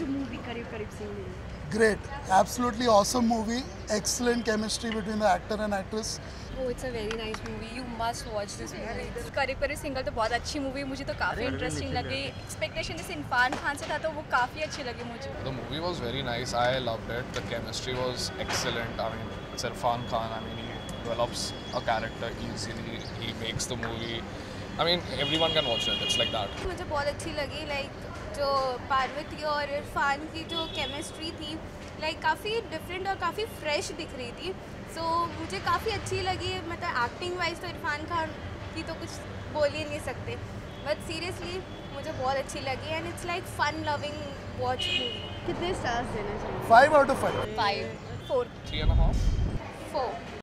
awesome movie, Kareeb Singh did. Great, absolutely awesome movie. Excellent chemistry between the actor and actress. Oh, it's a very nice movie. You must watch this movie. Kareeb Singh is a very good movie. I thought it was interesting. Expectation is Irrfan Khan, so it was very good. The movie was very nice. I loved it. The chemistry was excellent. I mean, it's Irrfan Khan. I mean, he develops a character easily. He makes the movie. I mean, everyone can watch it. It's like that. I thought it was very good. जो पार्वती और इरफान की जो केमिस्ट्री थी लाइक काफ़ी डिफरेंट और काफ़ी फ्रेश दिख रही थी सो मुझे काफ़ी अच्छी लगी मतलब एक्टिंग वाइज तो इरफान खान की तो कुछ बोल ही नहीं सकते बट सीरियसली मुझे बहुत अच्छी लगी and it's like fun loving watch movie कितने स्टार्स देना चाहिए 5 out of 5 5 4 3.5 4